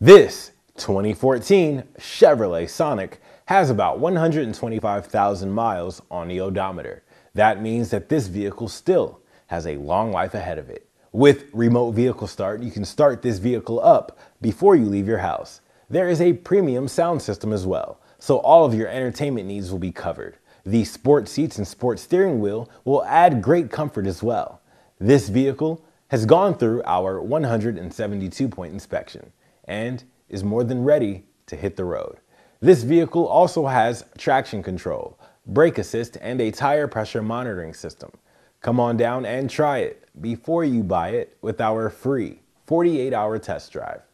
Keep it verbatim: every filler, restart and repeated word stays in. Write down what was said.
This twenty fourteen Chevrolet Sonic has about one hundred twenty-five thousand miles on the odometer. That means that this vehicle still has a long life ahead of it. With remote vehicle start, you can start this vehicle up before you leave your house. There is a premium sound system as well, so all of your entertainment needs will be covered. The sport seats and sport steering wheel will add great comfort as well. This vehicle has gone through our one hundred seventy-two point inspection and is more than ready to hit the road. This vehicle also has traction control, brake assist, and a tire pressure monitoring system. Come on down and try it before you buy it with our free forty-eight hour test drive.